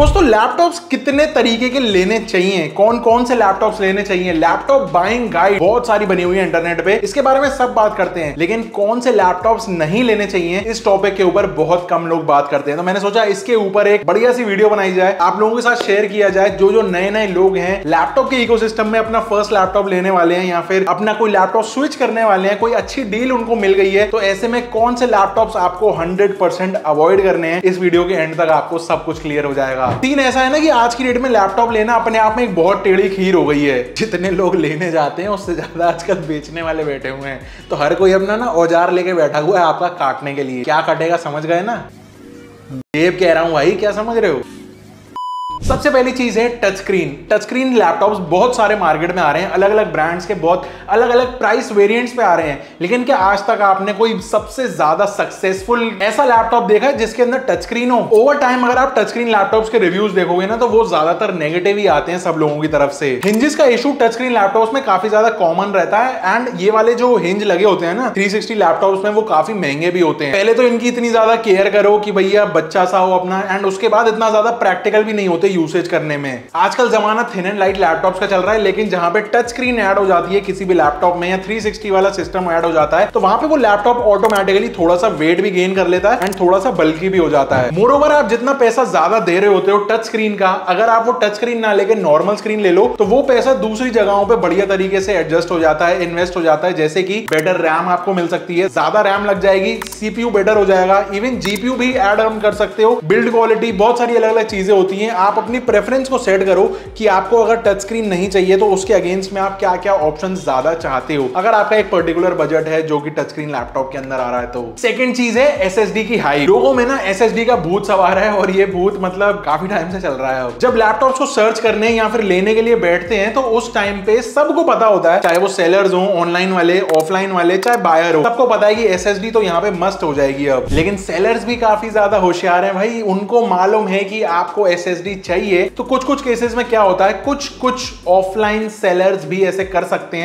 दोस्तों लैपटॉप्स कितने तरीके के लेने चाहिए, कौन कौन से लैपटॉप्स लेने चाहिए, लैपटॉप बाइंग गाइड बहुत सारी बनी हुई है इंटरनेट पे, इसके बारे में सब बात करते हैं। लेकिन कौन से लैपटॉप्स नहीं लेने चाहिए इस टॉपिक के ऊपर बहुत कम लोग बात करते हैं, तो मैंने सोचा इसके ऊपर एक बढ़िया सी वीडियो बनाई जाए, आप लोगों के साथ शेयर किया जाए। जो जो नए नए लोग हैं लैपटॉप के इकोसिस्टम में, अपना फर्स्ट लैपटॉप लेने वाले हैं या फिर अपना कोई लैपटॉप स्विच करने वाले हैं, कोई अच्छी डील उनको मिल गई है, तो ऐसे में कौन से लैपटॉप्स आपको 100% अवॉइड करने हैं, इस वीडियो के एंड तक आपको सब कुछ क्लियर हो जाएगा। तीन ऐसा है ना कि आज की डेट में लैपटॉप लेना अपने आप में एक बहुत टेढ़ी खीर हो गई है, जितने लोग लेने जाते हैं उससे ज्यादा आजकल बेचने वाले बैठे हुए हैं, तो हर कोई अपना ना औजार लेके बैठा हुआ है आपका काटने के लिए। क्या काटेगा समझ गए ना, देव कह रहा हूं भाई, क्या समझ रहे हो। सबसे पहली चीज है touch screen. Touch screen laptops बहुत सारे मार्केट में आ रहे हैं, अलग अलग ब्रांड्स के बहुत अलग अलग प्राइस वेरिएंट्स पे आ रहे हैं, लेकिन क्या आज तक आपने कोई सबसे ज्यादा सक्सेसफुल ऐसा लैपटॉप देखा है जिसके अंदर टच स्क्रीन हो। ओवर टाइम अगर आप टच स्क्रीन लैपटॉप्स के रिव्यूज देखोगे ना, तो वो ज्यादातर नेगेटिव ही आते हैं सब लोगों की तरफ से। हिंजेस का इशू टच स्क्रीन लैपटॉप्स में काफी ज्यादा कॉमन रहता है, एंड ये वाले जो हिंज लगे होते हैं ना 360 लैपटॉप्स में, वो काफी महंगे भी होते हैं। पहले तो इनकी इतनी ज्यादा केयर करो कि भैया बच्चा सा हो अपना, एंड उसके बाद इतना ज्यादा प्रैक्टिकल भी नहीं होते यूसेज करने में। आजकल जमाना थिन एंड लाइट लैपटॉप्स का चल रहा है, लेकिन जहां पे टच स्क्रीन ऐड हो जाती है किसी भी लैपटॉप में या 360 वाला सिस्टम ऐड हो जाता है, तो वहां पे वो लैपटॉप ऑटोमेटिकली थोड़ा सा वेट भी गेन कर लेता है एंड थोड़ा सा बल्की भी हो जाता है। मोरओवर आप जितना पैसा ज्यादा दे रहे होते हो टच स्क्रीन का, अगर आप वो टच स्क्रीन ना लेके नॉर्मल स्क्रीन ले लो, तो वो पैसा दूसरी जगहों पर बढ़िया तरीके से एडजस्ट हो जाता है, इन्वेस्ट हो जाता है। जैसे कि बेटर रैम आपको मिल सकती है, ज्यादा रैम लग जाएगी, सीपीयू बेटर हो जाएगा, इवन जीपीयू भी एड ऑन कर सकते हो, बिल्ड क्वालिटी, बहुत सारी अलग अलग चीजें होती है। आप अपनी प्रेफरेंस को सेट करो कि आपको अगर टच स्क्रीन नहीं चाहिए तो उसके अगेंस्ट में आप क्या क्या ऑप्शन ज्यादा चाहते हो, अगर आपका एक पर्टिकुलर बजट है जो कि टच स्क्रीन लैपटॉप के अंदर आ रहा है। तो सेकंड चीज है एसएसडी की हाइट। लोगों में ना एसएसडी का भूत सवार है, और ये भूत मतलब काफी टाइम से चल रहा है। जब लैपटॉप्स को सर्च करने या फिर लेने के लिए बैठते हैं तो उस टाइम पे सबको पता होता है, चाहे वो सेलर्स हो, ऑनलाइन वाले, ऑफलाइन वाले, चाहे बायर हो, सबको पता है कि एसएसडी तो यहाँ पे मस्ट हो जाएगी अब। लेकिन सेलर्स भी काफी ज्यादा होशियार है भाई, उनको मालूम है कि आपको एसएसडी चाहिए, तो कुछ कुछ केसेस में क्या होता है, कुछ ऑफलाइन सेलर्स भी ऐसे करते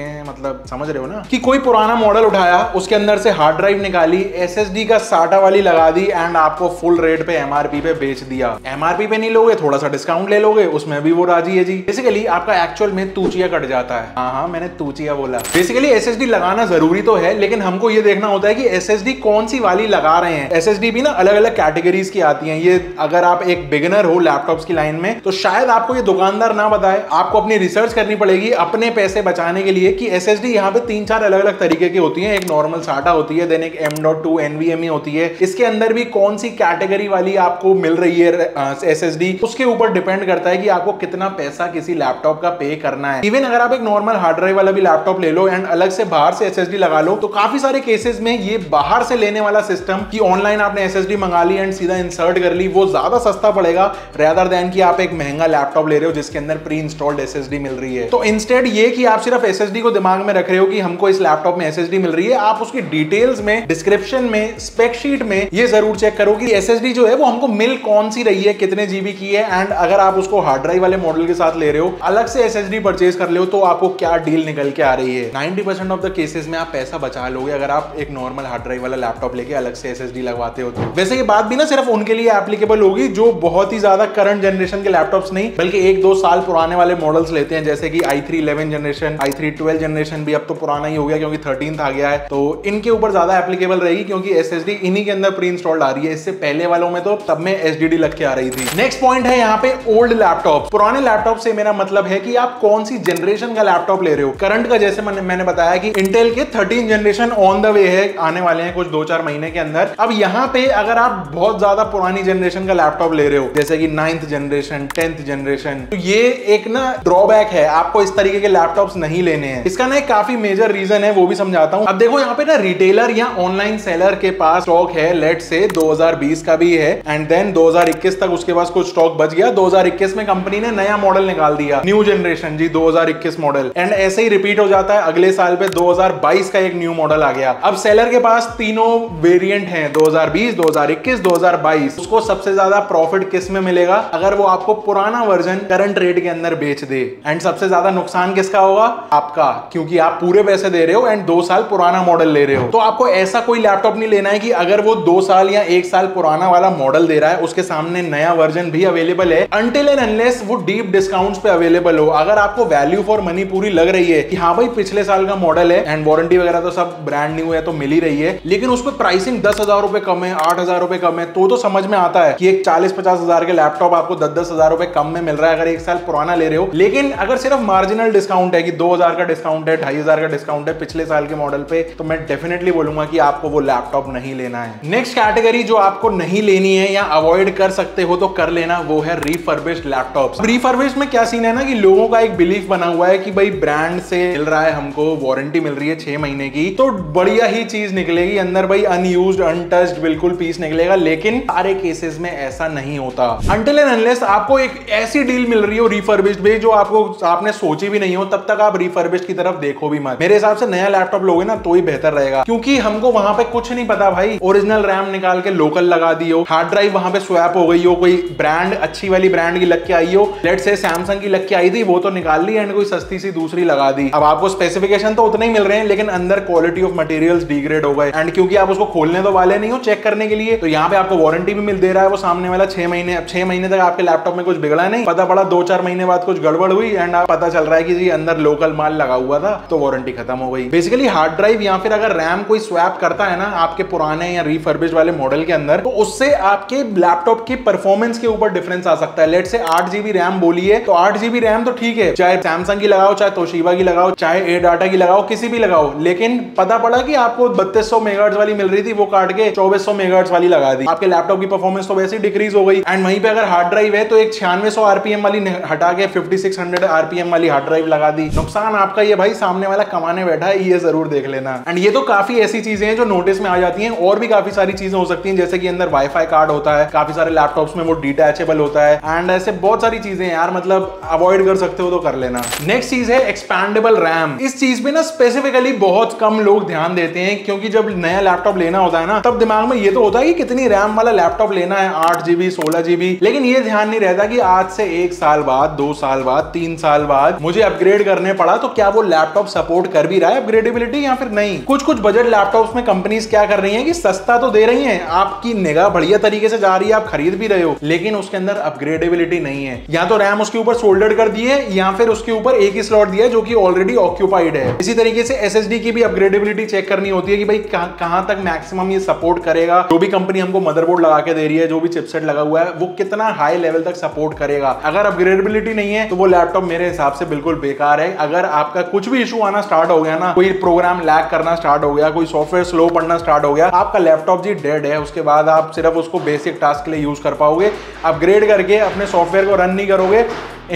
हैं, मतलब समझ रहे हो ना, कि कोई पुराना मॉडल उठाया, उसके अंदर से हार्ड ड्राइव निकाली, एसएसडी का SATA वाली लगा दी, एंड आपको फुल रेट पे एमआरपी पे बेच दिया। एमआरपी पे नहीं लोगे, थोड़ा सा डिस्काउंट ले लोगे, उसमें भी वो राजी है जी। बेसिकली आपका एक्चुअल में तूचिया कट जाता है। हाँ, मैंने तूचिया बोला। बेसिकली एसएसडी लगाना जरूरी तो है, लेकिन हमको ये देखना होता है कि एसएसडी कौन सी वाली लगा रहे हैं। एसएसडी भी ना अलग अलग कैटेगरीज की आती है। ये अगर आप एक बिगिनर हो लैपटॉप्स की लाइन में, तो शायद आपको ये दुकानदार ना बताए, आपको अपनी रिसर्च करनी पड़ेगी अपने पैसे बचाने के लिए कि एसएसडी यहाँ पे 3-4 अलग अलग तरीके की होती हैं। एक नॉर्मल SATA होती है, देन एक M.2 NVMe होती है, इसके अंदर भी कौन सी कैटेगरी वाली आपको मिल रही है एसएसडी, उसके ऊपर डिपेंड करता है कि आपको कितना पैसा किसी लैपटॉप का पे करना है। इवन अगर आप एक नॉर्मल हार्ड ड्राइव वाला भी लैपटॉप ले लो एंड अलग से बाहर से एसएसडी लगा लो, तो काफी सारे केसेस में ये बाहर से लेने वाला सिस्टम कि ऑनलाइन आपने एसएसडी मंगा ली एंड सीधा इंसर्ट कर ली, वो ज्यादा सस्ता पड़ेगा रेदर देन कि आप एक महंगा लैपटॉप ले रहे हो जिसके अंदर प्री इंस्टॉल्ड एसएसडी मिल रही है। तो इंस्टेड ये कि आप सिर्फ एसएसडी को दिमाग में रख रहे हो कि हमको इस लैपटॉप में एसएसडी मिल रही है, आप उसकी डिटेल्स में, डिस्क्रिप्शन में, स्पेक शीट में ये जरूर चेक करो कि एसएसडी जो है वो हमको मिल कौन सी रही है, कितने जीबी की है, एंड अगर आप उसको हार्ड ड्राइव वाले मॉडल के साथ ले रहे हो, अलग से एसएसडी परचेज कर ले हो, तो आपको क्या डील निकल के आ रही है। 90% ऑफ द केसेस में आप पैसा बचा लोगे अगर आप एक नॉर्मल हार्ड ड्राइव वाला लैपटॉप लेके अलग से एसएसडी लगवाते हो। तो वैसे ये बात भी ना सिर्फ उनके लिए एप्लीकेबल होगी जो बहुत ही ज्यादा करंट जनरेशन के लैपटॉप्स नहीं, बल्कि 1-2 साल पुराने वाले मॉडल्स लेते हैं, जैसे कि i3 11 जनरेशन, i3 12 जनरेशन भी अब तो पुराना ही हो गया क्योंकि 13th आ गया है, तो इनके ऊपर ज्यादा एप्लीकेबल रहेगी क्योंकि एसएसडी इन्हीं के अंदर प्री इंस्टॉल्ड आ रही है। इससे पहले वालों में तो तब में एसडीडी लग के आ रही थी। नेक्स्ट पॉइंट है यहाँ पे ओल्ड लैपटॉप। पुराने लैपटॉप से मेरा मतलब है कि आप कौन सी जनरेशन का लैपटॉप ले रहे हो। करंट का जैसे मैंने बताया कि इंटेल के 13 जनरेशन ऑन द वे है, आने वाले हैं कुछ 2-4 महीने के अंदर। अब यहाँ पे अगर आप बहुत ज्यादा पुरानी जनरेशन का लैपटॉप ले रहे हो, जैसे कि 9th जनरेशन 10th जनरेशन, तो ये एक ना ड्रॉबैक है, आपको इस तरीके के लैपटॉप्स नहीं लेने हैं। इसका ना एक काफी मेजर रीजन है, वो भी समझाता हूं। अब देखो यहाँ पे ना रिटेलर या ऑनलाइन सेलर के पास स्टॉक है, लेट से 2020 का भी है एंड देन 2021 तक उसके पास कुछ स्टॉक बच गया। 2021 में कंपनी ने नया मॉडल निकाल दिया, new generation G 2021 model, and ऐसे ही रिपीट हो जाता है। अगले साल पे 2022 का एक न्यू मॉडल आ गया। अब सेलर के पास तीनों वेरियंट है, 2020, 2021, 2022, उसको सबसे ज्यादा प्रॉफिट किस में मिलेगा? अगर वो आपको पुराना वर्जन करंट रेट के अंदर बेच दे। एंड सबसे ज्यादा नुकसान किसका होगा? आपका, क्योंकि आप पूरे पैसे दे रहे हो एंड 2 साल पुराना मॉडल ले रहे हो। तो आपको ऐसा कोई लैपटॉप नहीं लेना है कि अगर वो 2 साल या 1 साल पुराना वाला मॉडल दे रहा है, उसके सामने नया वर्जन भी अवेलेबल है, अनटिल एंड अनलेस वो डीप डिस्काउंट्स पे अवेलेबल हो। अगर आपको वैल्यू फॉर मनी पूरी लग रही है कि हाँ भाई पिछले साल का मॉडल है एंड वारंटी वगैरह तो सब ब्रांड न्यू है तो मिल ही रही है, लेकिन उस पर प्राइसिंग 10,000 रुपए कम है, 8,000 रुपए कम है, तो समझ में आता है कि एक 40-50 हजार के लैपटॉप आपको 10-10 हजार रुपए कम में मिल रहा है अगर 1 साल पुराना ले रहे हो। लेकिन अगर सिर्फ मार्जिनल डिस्काउंट है कि 2,000 का डिस्काउंट है, 2,500 का डिस्काउंट है पिछले साल के मॉडल पे, तो मैं डेफिनेटली बोलूंगा कि आपको वो लैपटॉप नहीं लेना है। नेक्स्ट कैटेगरी जो आपको नहीं लेनी है या अवॉइड कर सकते हो तो कर लेना, वो है रिफर्बिश्ड लैपटॉप। रिफर्बिश्ड में क्या सीन है ना कि लोगों का एक बिलीफ बना हुआ है कि भाई ब्रांड से मिल रहा है हमको, वारंटी मिल रही है 6 महीने की, तो बढ़िया ही चीज निकलेगी अंदर, भाई अनयूज्ड अनटच्ड बिल्कुल पीस निकलेगा। लेकिन सारे केसेस में ऐसा नहीं होता। अनटिल एंड अनलेस आपको एक ऐसी डील मिल रही हो रिफर्बिश्ड में जो आपने सोची भी नहीं हो, तब तक आप रिफर्बिश्ड की तरफ देखो भी मत। मेरे हिसाब से नया लैपटॉप लोगे ना तो ही बेहतर रहेगा, क्योंकि हमको वहां पे कुछ नहीं पता भाई। ओरिजिनल रैम निकाल के लोकल लगा दी हो, हार्ड ड्राइव वहां पे स्वैप हो गई हो, कोई ब्रांड अच्छी वाली ब्रांड की लग के आई हो, लेट्स से सैमसंग की लग के आई थी वो तो निकाल ली एंड कोई सस्ती सी दूसरी लगा दी। अब आपको स्पेसिफिकेशन तो उतने ही मिल रहे हैं लेकिन अंदर क्वालिटी ऑफ मटेरियल्स डिग्रेड हो गए एंड क्योंकि आप उसको खोलने तो वाले नहीं हो चेक करने के लिए, तो यहाँ पे आपको वारंटी भी मिल दे रहा है वो सामने वाला 6 महीने। अब 6 महीने तक आपके लैपटॉप में कुछ बिगड़ा नहीं, पता पड़ा 2-4 महीने बाद कुछ गड़बड़ हुई एंड आप पता चल रहा है कि जी अंदर लोकल माल लगा हुआ था तो वारंटी खत्म हो गई। बेसिकली हार्ड ड्राइव या फिर अगर रैम कोई स्वैप करता है ना आपके पुराने या रिफर्बिश्ड वाले मॉडल के अंदर, तो उससे आपके लैपटॉप की परफॉर्मेंस के ऊपर डिफरेंस आ सकता है। लेट से 8 GB रैम बोली है तो 8 GB रैम तो ठीक है, चाहे सैमसंग की लगाओ, चाहे तोशिबा की लगाओ, चाहे ए डाटा की लगाओ, किसी भी लगाओ, लेकिन पता पड़ा कि आपको 3200 मेगाहर्ट्ज वाली मिल रही थी वो काट के 2400 मेगाहर्ट्ज वाली लगा दी, आपके लैपटॉप की परफॉर्मेंस तो वैसे ही डिक्रीज हो गई। एंड वहीं पे अगर हार्ड ड्राइव है तो एक 9600 RPM वाली हटा के 5600 RPM वाली हार्ड ड्राइव लगा दी। नुकसान आपका ये भाई, सामने वाला कमाने बैठा है, ये जरूर देख लेना। एंड ये तो काफी ऐसी चीजें हैं जो नोटिस में आ जाती हैं, और भी काफी सारी चीजें हो सकती हैं जैसे कि अंदर वाईफाई कार्ड होता है, काफी सारे लैपटॉप्स में वो डिटैचेबल होता है एंड ऐसे बहुत सारी चीजें यार, मतलब अवॉइड कर सकते हो तो कर लेना। नेक्स्ट चीज है एक्सपैंडेबल रैम। इस चीज पे ना स्पेसिफिकली बहुत कम लोग ध्यान देते हैं, क्योंकि जब नया लैपटॉप लेना होता है ना तब दिमाग में ये तो होता है कि कितनी रैम वाला लैपटॉप लेना है, 8 GB, 16 GB, लेकिन ये ध्यान नहीं रहता कि आज से 1 साल बाद, 2 साल बाद, 3 साल बाद मुझे अपग्रेड करने पड़ा तो क्या वो लैपटॉप सपोर्ट कर भी रहा है अपग्रेडेबिलिटी या फिर नहीं। कुछ कुछ बजट लैपटॉप्स में कंपनीज क्या कर रही हैं कि सस्ता तो दे रही हैं, आपकी निगाह बढ़िया तरीके से जा रही है, आप खरीद भी रहे हो, लेकिन उसके अंदर अपग्रेडेबिलिटी नहीं है, या तो रैम उसके ऊपर सोल्डर कर दी है या फिर उसके ऊपर एक ही स्लॉट दिया है जो कि ऑलरेडी ऑक्यूपाइड है। इसी तरीके से SSD की भी अपग्रेडेबिलिटी चेक करनी होती है कि भाई कहां तक मैक्सिमम ये सपोर्ट करेगा, जो भी कंपनी हमको मदरबोर्ड लगा के दे रही है, जो भी चिपसेट लगा हुआ है, वो कितना हाई लेवल तक सपोर्ट करेगा। अगर अपग्रेडेबिलिटी नहीं है तो वो लैपटॉप मेरे हिसाब से बिल्कुल बेकार है। अगर आपका कुछ भी इशू आना स्टार्ट हो गया ना, कोई प्रोग्राम लैग करना स्टार्ट हो गया, कोई सॉफ्टवेयर स्लो पड़ना स्टार्ट हो गया, आपका लैपटॉप जी डेड है। उसके बाद आप सिर्फ उसको बेसिक टास्क के लिए यूज कर पाओगे, अपग्रेड करके अपने सॉफ्टवेयर को रन नहीं करोगे,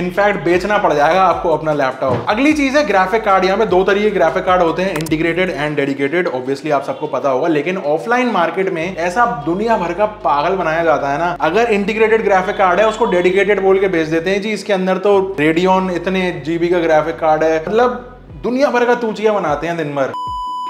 इनफैक्ट बेचना पड़ जाएगा आपको अपना लैपटॉप। अगली चीज है ग्राफिक कार्ड। यहाँ पे 2 तरीके ग्राफिक कार्ड होते हैं, इंटीग्रेटेड एंड डेडिकेटेड, ऑब्वियसली आप सबको पता होगा, लेकिन ऑफलाइन मार्केट में ऐसा दुनिया भर का पागल बनाया जाता है ना, अगर इंटीग्रेटेड ग्राफिक कार्ड है उसको डेडिकेटेड बोल के भेज देते हैं जी इसके अंदर तो रेडियन इतने GB का ग्राफिक कार्ड है, मतलब दुनिया भर का तूचिया बनाते हैं दिन भर।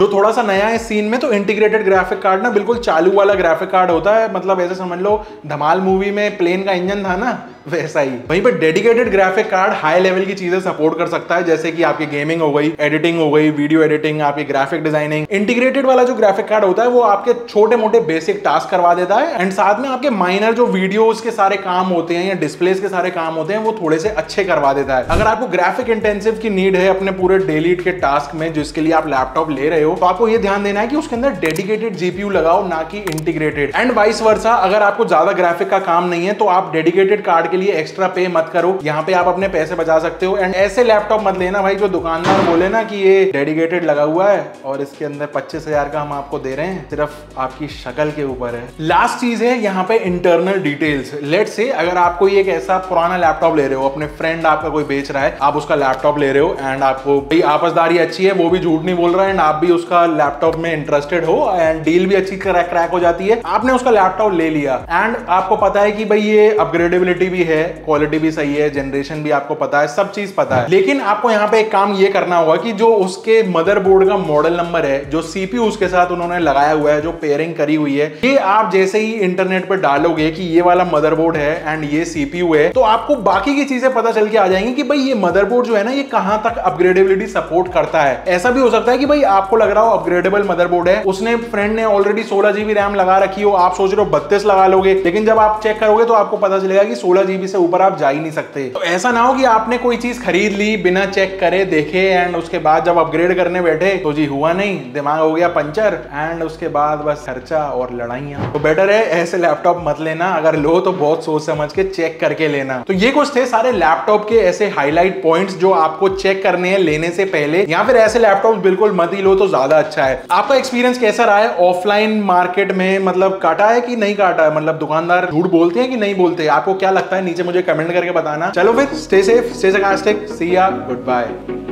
जो थोड़ा सा नया है सीन में तो इंटीग्रेटेड ग्राफिक कार्ड ना बिल्कुल चालू वाला ग्राफिक कार्ड होता है, मतलब ऐसे समझ लो धमाल मूवी में प्लेन का इंजन था ना वैसा ही। वहीं पर dedicated graphic card high level की चीजें सपोर्ट कर सकता है, जैसे कि आपकी गेमिंग हो गई, एडिटिंग हो गई, वीडियो एडिटिंग, आपकी ग्राफिक डिजाइनिंग। इंटीग्रेटेड वाला जो ग्राफिक कार्ड होता है वो आपके छोटे मोटे बेसिक टास्क करवा देता है एंड साथ में आपके माइनर जो वीडियोस के सारे काम होते हैं या डिस्प्लेस के सारे काम होते हैं वो थोड़े से अच्छे करवा देता है। अगर आपको ग्राफिक इंटेंसिव की नीड है अपने पूरे डेली के टास्क में जिसके लिए आप लैपटॉप ले रहे हो, तो आपको ये ध्यान देना है कि उसके अंदर डेडिकेटेड GPU लगाओ ना कि इंटीग्रेटेड। एंड वाइस वर्सा, अगर आपको ज्यादा ग्राफिक का काम नहीं है तो आप डेडिकेटेड कार्ड के लिए एक्स्ट्रा पे मत करो, यहाँ पे आप अपने पैसे बचा सकते हो। एंड ऐसे लैपटॉप मत लेना भाई जो दुकानदार बोले ना कि ये डेडिकेटेड लगा हुआ है और इसके अंदर 25,000 का हम आपको दे रहे हैं, सिर्फ आपकी शक्ल के ऊपर है। लास्ट चीज है यहाँ पे इंटरनल डिटेल्स। लेट्स से अगर आप कोई एक ऐसा पुराना लैपटॉप ले रहे हो, अपने फ्रेंड आपका कोई बेच रहा है, आप उसका लैपटॉप ले रहे हो एंड आपको भाई आपसदारी अच्छी है, वो भी झूठ नहीं बोल रहा है एंड आप भी उसका लैपटॉप में इंटरेस्टेड हो एंड डील भी अच्छी क्रैक हो जाती है। आपने उसका लैपटॉप ले लिया एंड आपको पता है कि भाई ये अपग्रेडेबिलिटी भी है, क्वालिटी भी सही है, जनरेशन भी आपको पता है, सब चीज पता है, लेकिन आपको यहाँ पे एक काम ये करना होगा कि जो उसके मदरबोर्ड का मॉडल नंबर है, जो सीपीयू उसके साथ उन्होंने लगाया हुआ है, जो पेयरिंग करी हुई है, ये आप जैसे ही इंटरनेट पर डालोगे कि ये वाला मदरबोर्ड है एंड ये सीपीयू है, तो आपको बाकी की चीजें पता चल के आ जाएंगी कि भाई ये मदरबोर्ड जो है ना ये कहां तक अपग्रेडेबिलिटी सपोर्ट करता है। ऐसा भी हो सकता है कि भाई आपको लग रहा हो अपग्रेडेबल मदरबोर्ड है, उसने फ्रेंड ने ऑलरेडी 16 GB रैम लगा रखी हो, आप सोच रहे हो 32 लगा लोगे, लेकिन जब आप चेक करोगे तो आपको पता चलेगा कि 16 GB से ऊपर आप जा ही नहीं सकते। तो ऐसा ना हो कि आपने कोई चीज खरीद ली बिना चेक करे देखे एंड उसके बाद जब अपग्रेड करने बैठे तो जी हुआ नहीं, दिमाग हो गया पंचर एंड उसके बाद बस खर्चा और लड़ाइयां। तो बेटर है ऐसे लैपटॉप मत लेना, अगर लो तो बहुत सोच समझ के चेक करके लेना। तो ये कुछ थे सारे लैपटॉप के ऐसे हाईलाइट पॉइंट्स जो आपको चेक करने हैं लेने से पहले, या फिर ऐसे लैपटॉप बिल्कुल मत ही लो तो ज्यादा अच्छा है। आपका एक्सपीरियंस कैसा रहा है ऑफलाइन मार्केट में, मतलब काटा है कि नहीं काटा है, मतलब दुकानदार झूठ बोलते हैं कि नहीं बोलते, आपको क्या लगता है नीचे मुझे कमेंट करके बताना। चलो फिर, stay safe, stay sarcastic, see ya, good bye.